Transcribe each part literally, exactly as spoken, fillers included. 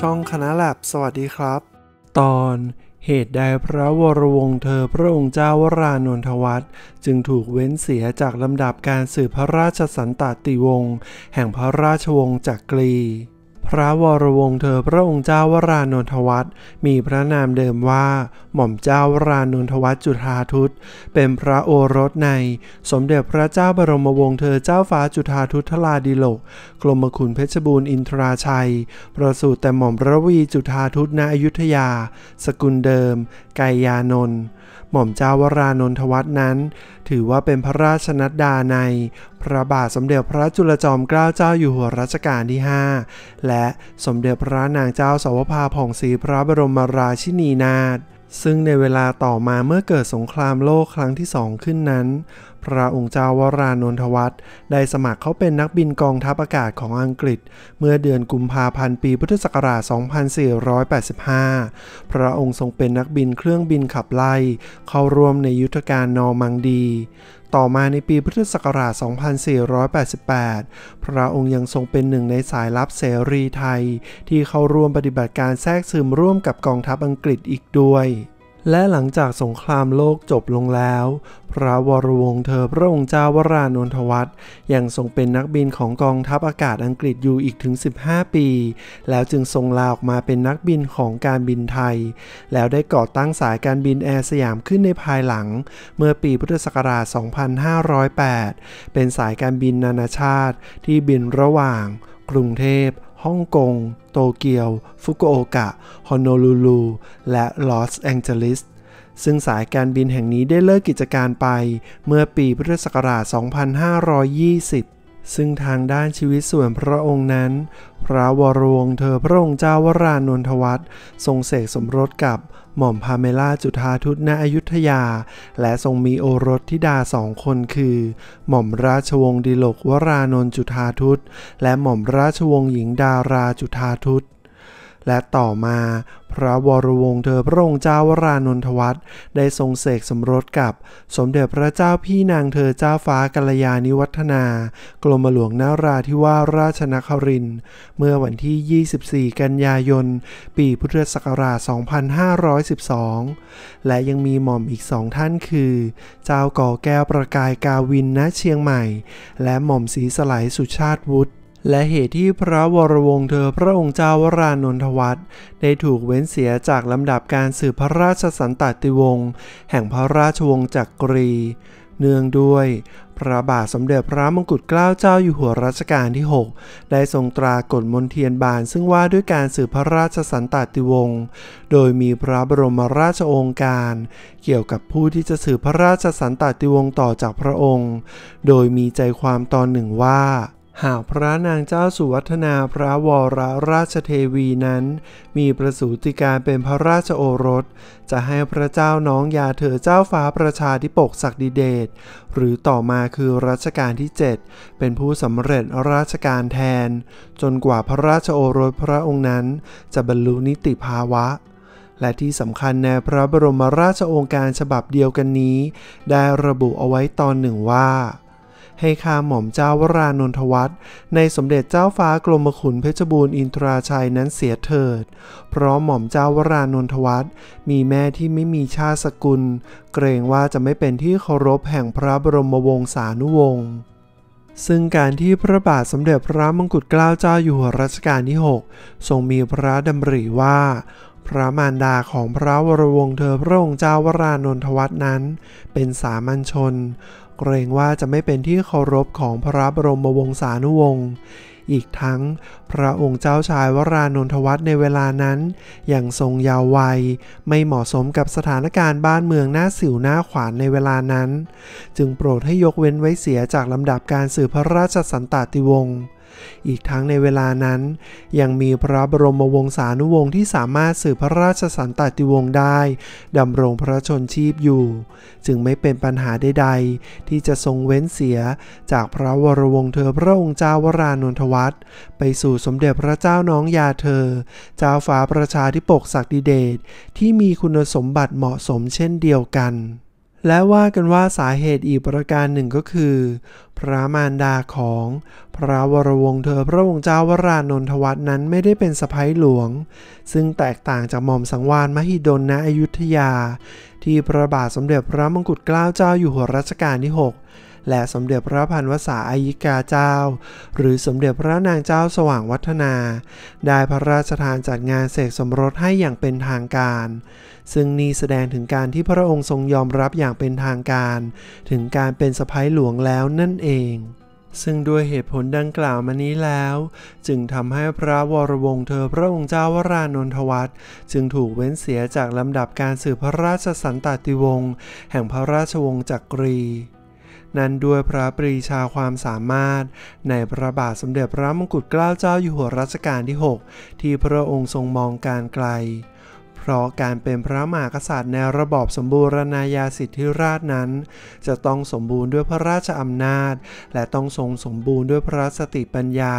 ช่องคณะแลบสวัสดีครับตอนเหตุใดพระวรวงศ์เธอพระองค์เจ้าวรานนทวัฒน์จึงถูกเว้นเสียจากลำดับการสืบพระราชสันตติวงศ์แห่งพระราชวงศ์จักรีพระวรวงศ์เธอพระองค์เจ้าวรานนทวัฒน์มีพระนามเดิมว่าหม่อมเจ้าวรานนทวัฒน์จุฑาทุตเป็นพระโอรสในสมเด็จพระเจ้าบรมวงศ์เธอเจ้าฟ้าจุฑาทุตทลาดิโลกกรมขุนเพชรบูรณ์อินทราชัยประสูติแต่หม่อมระวีจุฑาทุตณอยุธยาสกุลเดิมไกยานนท์หม่อมเจ้าวรานนทวัฒน์นั้นถือว่าเป็นพระราชนัดดาในพระบาทสมเด็จพระจุลจอมเกล้าเจ้าอยู่หัวรัชกาลที่ห้าและสมเด็จพระนางเจ้าสาวภาผ่องศรีพระบรมราชินีนาถซึ่งในเวลาต่อมาเมื่อเกิดสงครามโลกครั้งที่สองขึ้นนั้นพระองค์เจ้าวรานนทวัฒน์ได้สมัครเขาเป็นนักบินกองทัพอากาศของอังกฤษเมื่อเดือนกุมภาพันธ์ปีพุทธศักราช สองพันสี่ร้อยแปดสิบห้า พระองค์ทรงเป็นนักบินเครื่องบินขับไล่เข้าร่วมในยุทธการนอร์มังดีต่อมาในปีพุทธศักราช สองพันสี่ร้อยแปดสิบแปด พระองค์ยังทรงเป็นหนึ่งในสายลับเสรีไทยที่เข้าร่วมปฏิบัติการแทรกซึมร่วมกับกองทัพอังกฤษอีกด้วยและหลังจากสงครามโลกจบลงแล้วพระวรวงศ์เธอพระองค์เจ้าวรานนทวัฒน์ยังทรงเป็นนักบินของกองทัพอากาศอังกฤษอยู่อีกถึงสิบห้าปีแล้วจึงทรงลาออกมาเป็นนักบินของการบินไทยแล้วได้ก่อตั้งสายการบินแอร์สยามขึ้นในภายหลังเมื่อปีพุทธศักราช สองพันห้าร้อยแปด เป็นสายการบินนานาชาติที่บินระหว่างกรุงเทพฮ่องกงโตเกียวฟุกุโอกะฮอนโนลูลูและลอสแองเจลิสซึ่งสายการบินแห่งนี้ได้เลิกกิจการไปเมื่อปีพุทธศักราช สองพันห้าร้อยยี่สิบซึ่งทางด้านชีวิตส่วนพระองค์นั้นพระวรวงศ์เธอพระองค์เจ้าวรานนทวัฒน์ทรงเสกสมรสกับหม่อมพาเมล่าจุฑาทุตณอยุธยาและทรงมีโอรสธิดาสองคนคือหม่อมราชวงศ์ดิโลกวรานนท์จุฑาทุตและหม่อมราชวงศ์หญิงดาราจุฑาทุตและต่อมาพระวรวงศ์เธอพระองค์เจ้าวรานนทวัฒน์ได้ทรงเสกสมรสกับสมเด็จพระเจ้าพี่นางเธอเจ้าฟ้ากัลยาณิวัฒนากรมหลวงนราธิวาสราชนครินทร์เมื่อวันที่ยี่สิบสี่กันยายนปีพุทธศักราช สองพันห้าร้อยสิบสองและยังมีหม่อมอีกสองท่านคือเจ้าก่อแก้วประกายกาวินณเชียงใหม่และหม่อมศรีสไลยสุชาติวุฒิและเหตุที่พระวรวงศ์เธอพระองค์เจ้าวรานนทวัฒน์ได้ถูกเว้นเสียจากลำดับการสืบพระราชสันตติวงศ์แห่งพระราชวงศ์จักรีเนื่องด้วยพระบาทสมเด็จพระมงกุฎเกล้าเจ้าอยู่หัวรัชกาลที่หกได้ทรงตรากฎมนเทียนบานซึ่งว่าด้วยการสืบพระราชสันตติวงศ์โดยมีพระบรมราชโองการเกี่ยวกับผู้ที่จะสืบพระราชสันตติวงศ์ต่อจากพระองค์โดยมีใจความตอนหนึ่งว่าหากพระนางเจ้าสุวัฒนาพระวรราชเทวีนั้นมีประสูติการเป็นพระราชโอรสจะให้พระเจ้าน้องยาเธอเจ้าฟ้าประชาธิปกศักดิเดชหรือต่อมาคือรัชกาลที่เจ็ดเป็นผู้สำเร็จราชการแทนจนกว่าพระราชโอรสพระองค์นั้นจะบรรลุนิติภาวะและที่สำคัญในพระบรมราชโองการฉบับเดียวกันนี้ได้ระบุเอาไว้ตอนหนึ่งว่าให้ข้าหม่อมเจ้าวรานนทวัฒน์ในสมเด็จเจ้าฟ้ากรมขุนเพชรบูรณ์อินทราชัยนั้นเสียเถิดเพราะหม่อมเจ้าวรานนทวัฒน์มีแม่ที่ไม่มีชาติสกุลเกรงว่าจะไม่เป็นที่เคารพแห่งพระบรมวงศานุวงศ์ซึ่งการที่พระบาทสมเด็จพระมงกุฎเกล้าเจ้าอยู่หัวรัชกาลที่หกทรงมีพระดำริว่าพระมารดาของพระวรวงศ์เธอพระองค์เจ้าวรานนทวัฒน์นั้นเป็นสามัญชนเกรงว่าจะไม่เป็นที่เคารพของพระบรมวงศานุวงศ์อีกทั้งพระองค์เจ้าชายวรานนทวัฒน์ในเวลานั้นยังทรงเยาว์วัยไม่เหมาะสมกับสถานการณ์บ้านเมืองหน้าสิวหน้าขวานในเวลานั้นจึงโปรดให้ยกเว้นไว้เสียจากลำดับการสืบพระราชสันตติวงศ์อีกทั้งในเวลานั้นยังมีพระบรมวงศานุวงศ์ที่สามารถสืบพระราชสันตติวงศ์ได้ดำรงพระชนชีพอยู่จึงไม่เป็นปัญหาใดๆที่จะทรงเว้นเสียจากพระวรวงศ์เธอพระองค์เจ้าวรานนทวัฒน์ไปสู่สมเด็จพระเจ้าน้องยาเธอเจ้าฟ้าประชาธิปกศักดิเดชที่มีคุณสมบัติเหมาะสมเช่นเดียวกัน และว่ากันว่าสาเหตุอีกประการหนึ่งก็คือพระมารดาของพระวรวงศ์เธอพระองค์เจ้าวรานนทวัฒน์นั้นไม่ได้เป็นสะใภ้หลวงซึ่งแตกต่างจากหม่อมสังวานมหิดลณอยุธยาที่พระบาทสมเด็จพระมงกุฎเกล้าเจ้าอยู่หัวรัชกาลที่หกและสมเด็จพระพันวษาอัยยิกาเจ้าหรือสมเด็จพระนางเจ้าสว่างวัฒนาได้พระราชทานจัดงานเสกสมรสให้อย่างเป็นทางการซึ่งนี่แสดงถึงการที่พระองค์ทรงยอมรับอย่างเป็นทางการถึงการเป็นสะใภ้หลวงแล้วนั่นเองซึ่งด้วยเหตุผลดังกล่าวมานี้แล้วจึงทำให้พระวรวงศ์เธอพระองค์เจ้าวรานนทวัฒน์จึงถูกเว้นเสียจากลำดับการสืบพระราชสันตติวงศ์แห่งพระราชวงศ์จักรีนั้นด้วยพระปรีชาความสามารถในพระบาทสมเด็จพระมงกุฎเกล้าเจ้าอยู่หัวรัชกาลที่หกที่พระองค์ทรงมองการไกลเพราะการเป็นพระมหากษัตริย์ในระบอบสมบูรณาญาสิทธิราชนั้นจะต้องสมบูรณ์ด้วยพระราชอำนาจและต้องทรงสมบูรณ์ด้วยพระสติปัญญา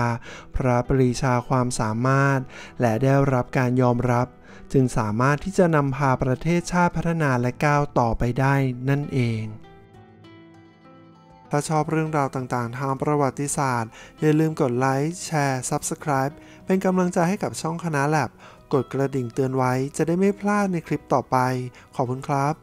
พระปรีชาความสามารถและได้รับการยอมรับจึงสามารถที่จะนำพาประเทศชาติพัฒนาและก้าวต่อไปได้นั่นเองถ้าชอบเรื่องราวต่างๆทางประวัติศาสตร์อย่าลืมกดไลค์แชร์ ซับสไครบ์ เป็นกำลังใจให้กับช่องคณะแล็บกดกระดิ่งเตือนไว้จะได้ไม่พลาดในคลิปต่อไปขอบคุณครับ